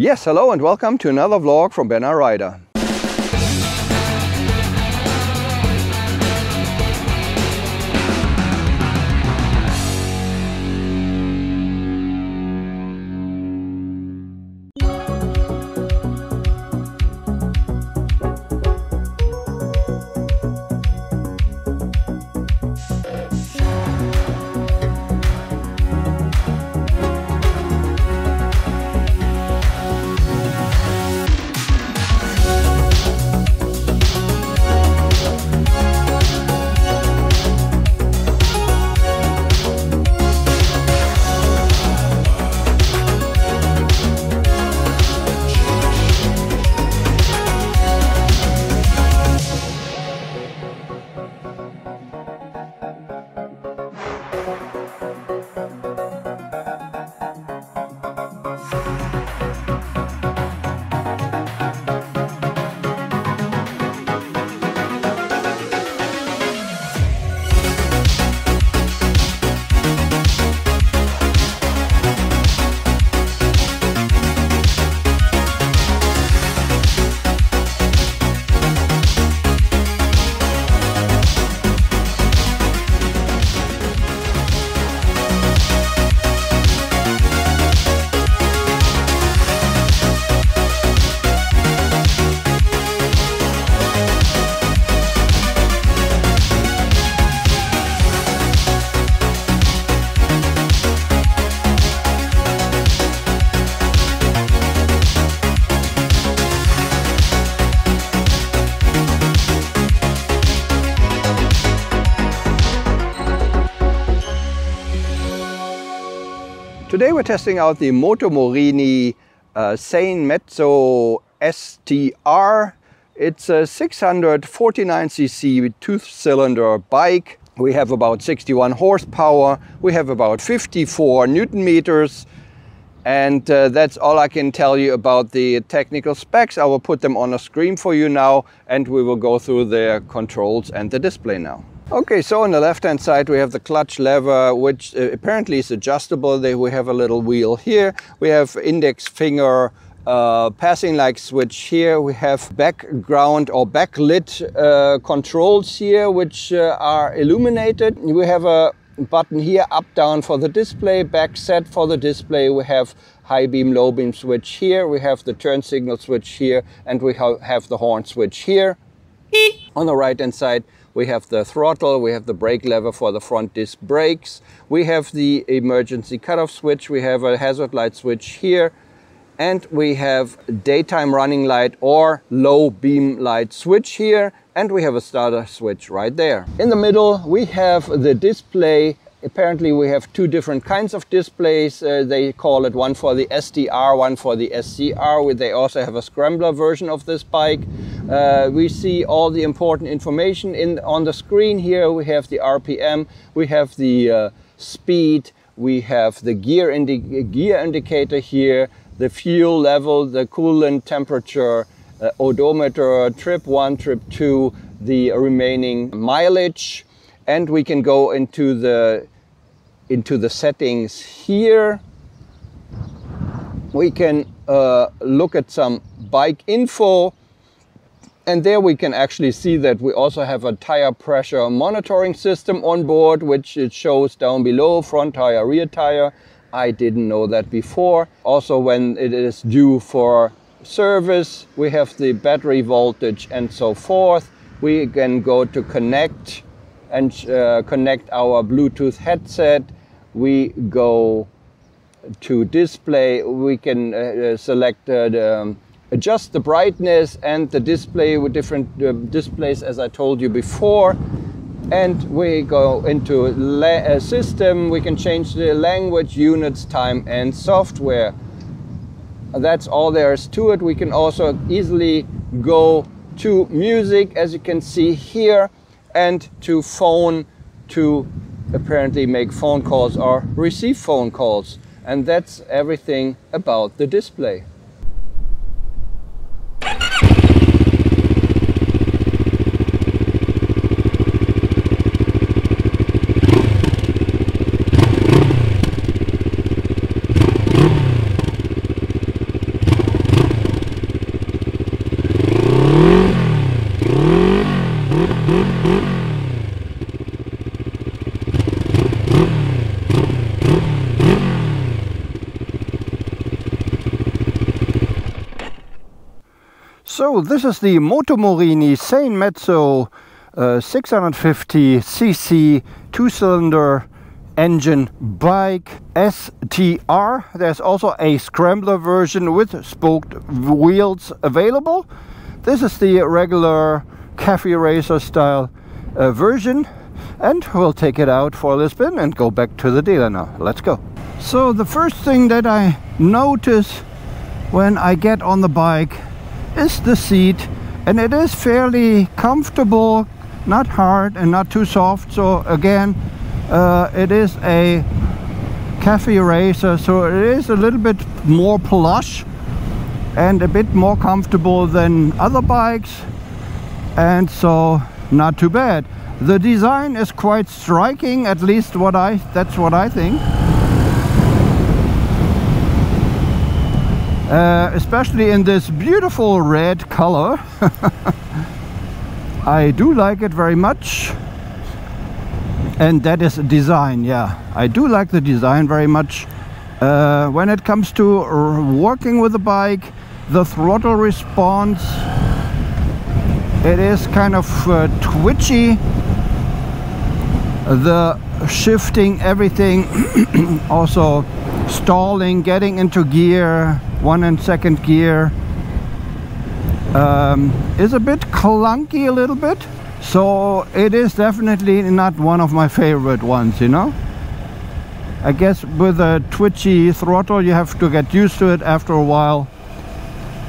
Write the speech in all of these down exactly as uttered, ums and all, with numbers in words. Yes, hello and welcome to another vlog from BenalRida. Today we're testing out the Moto Morini uh, Seiemmezzo S T R. It's a six hundred forty-nine c c two-cylinder bike. We have about sixty-one horsepower. We have about fifty-four newton meters. And uh, that's all I can tell you about the technical specs. I will put them on a screen for you now, and we will go through the controls and the display now. Okay, so on the left-hand side we have the clutch lever, which uh, apparently is adjustable. There we have a little wheel here. We have index finger uh, passing like switch here. We have background or backlit uh, controls here, which uh, are illuminated. We have a button here, up down for the display, back set for the display. We have high beam, low beam switch here. We have the turn signal switch here, and we ha have the horn switch here. On the right-hand side, we have the throttle, we have the brake lever for the front disc brakes, we have the emergency cutoff switch, we have a hazard light switch here, and we have daytime running light or low beam light switch here, and we have a starter switch right there. In the middle, we have the display. Apparently, we have two different kinds of displays. Uh, they call it one for the S T R, one for the S C R. Where they also have a scrambler version of this bike. Uh, we see all the important information in on the screen here. We have the R P M, we have the uh, speed, we have the gear, indi gear indicator here, the fuel level, the coolant temperature, uh, odometer, trip one, trip two, the remaining mileage. And we can go into the, into the settings here. We can uh, look at some bike info. And there we can actually see that we also have a tire pressure monitoring system on board, which it shows down below, front tire, rear tire. I didn't know that before. Also when it is due for service, we have the battery voltage and so forth. We can go to connect and uh, connect our Bluetooth headset. We go to display, we can uh, select, uh, the, um, adjust the brightness and the display with different uh, displays as I told you before. And we go into a system, we can change the language, units, time and software. That's all there is to it. We can also easily go to music, as you can see here, and to phone, to apparently make phone calls or receive phone calls. And that's everything about the display. So this is the Moto Morini Seiemmezzo uh, six hundred fifty c c two-cylinder engine bike S T R. There's also a scrambler version with spoked wheels available. This is the regular cafe racer style uh, version, and we'll take it out for a spin and go back to the dealer now. Let's go. So the first thing that I notice when I get on the bike is the seat, and it is fairly comfortable, not hard and not too soft. So again, uh, it is a cafe racer, so it is a little bit more plush and a bit more comfortable than other bikes, and so not too bad. The design is quite striking, at least what I that's what I think. Uh, especially in this beautiful red color. I do like it very much, and that is design. Yeah, I do like the design very much. Uh, when it comes to working with the bike, the throttle response, it is kind of uh, twitchy. The shifting, everything, also stalling, getting into gear, one and second gear, um, is a bit clunky a little bit. So it is definitely not one of my favorite ones, you know. I guess with a twitchy throttle you have to get used to it after a while.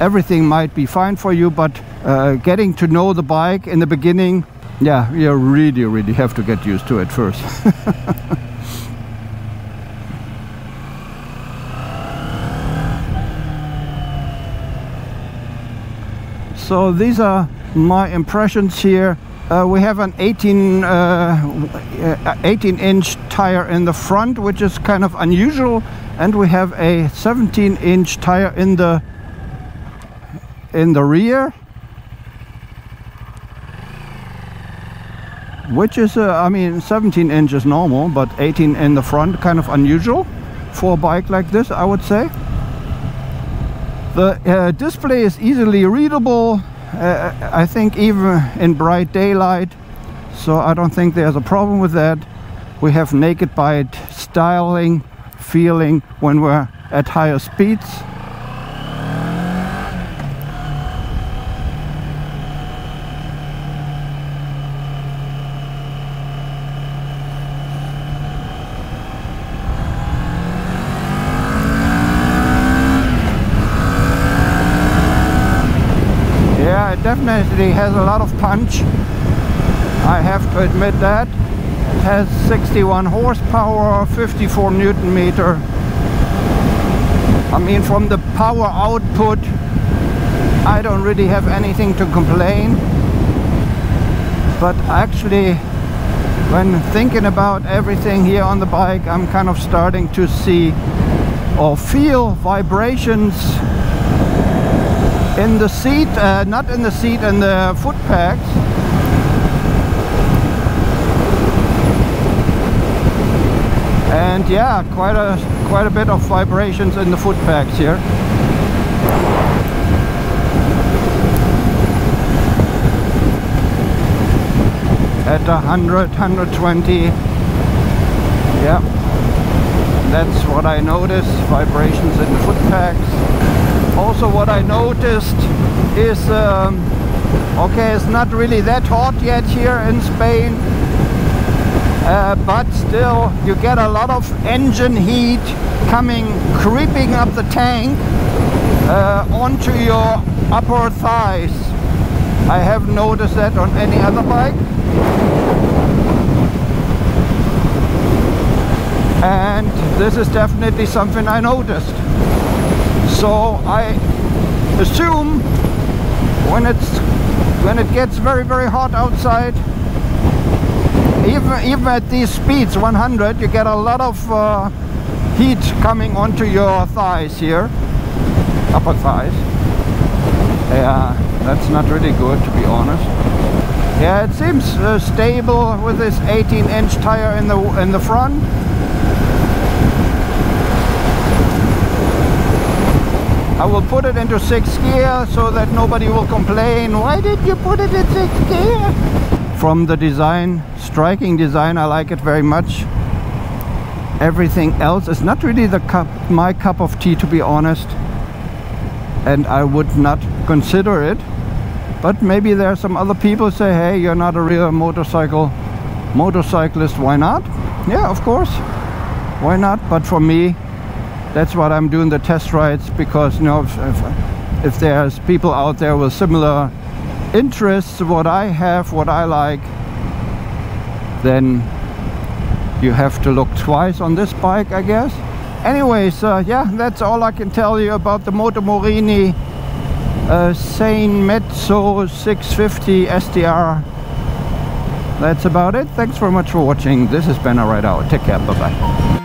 Everything might be fine for you, but uh, getting to know the bike in the beginning, yeah, you really really have to get used to it first. So these are my impressions here. Uh, we have an eighteen inch tire in the front, which is kind of unusual, and we have a seventeen inch tire in the in the rear, which is uh, I mean, seventeen inch is normal, but eighteen in the front, kind of unusual for a bike like this, I would say. The uh, display is easily readable, uh, I think, even in bright daylight, so I don't think there's a problem with that. We have naked bike styling feeling when we're at higher speeds. Definitely has a lot of punch, I have to admit that. It has sixty-one horsepower, fifty-four newton meter. I mean, from the power output, I don't really have anything to complain. But actually, when thinking about everything here on the bike, I'm kind of starting to see or feel vibrations in the seat, uh, not in the seat, in the foot pegs. And yeah, quite a quite a bit of vibrations in the foot pegs here. At one hundred, one twenty, yeah, that's what I noticed, vibrations in the foot pegs. Also, what I noticed is, um, okay, it's not really that hot yet here in Spain, uh, but still you get a lot of engine heat coming, creeping up the tank uh, onto your upper thighs. I haven't noticed that on any other bike. And this is definitely something I noticed. So I assume when it's when it gets very very hot outside, even even at these speeds, one hundred, you get a lot of uh, heat coming onto your thighs here, upper thighs. Yeah, that's not really good, to be honest. Yeah, it seems uh, stable with this eighteen inch tire in the in the front. I will put it into sixth gear so that nobody will complain, why did you put it in sixth gear? From the design, striking design, I like it very much. Everything else is not really the cup, my cup of tea, to be honest, and I would not consider it. But maybe there are some other people who say, hey, you're not a real motorcycle motorcyclist, why not? Yeah, of course, why not? But for me, that's what I'm doing, the test rides, because you know, if, if, if there's people out there with similar interests, what I have, what I like, then you have to look twice on this bike, I guess. Anyways, uh, yeah, that's all I can tell you about the Moto Morini Uh, Seiemmezzo six fifty S T R. That's about it. Thanks very much for watching. This is BenalRida. Take care. Bye bye.